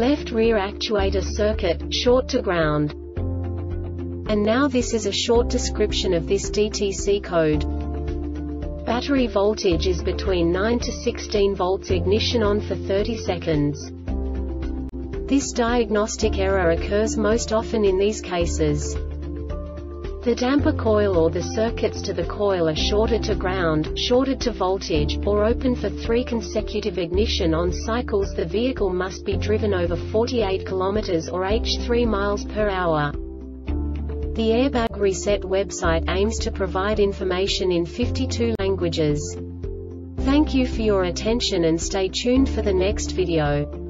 left rear actuator circuit, short to ground. And now this is a short description of this DTC code. Battery voltage is between 9 to 16 volts, ignition on for 30 seconds. This diagnostic error occurs most often in these cases. The damper coil or the circuits to the coil are shorted to ground, shorted to voltage, or open for 3 consecutive ignition on cycles. The vehicle must be driven over 48 kilometers or 83 miles per hour. The Airbag Reset website aims to provide information in 52 languages. Thank you for your attention and stay tuned for the next video.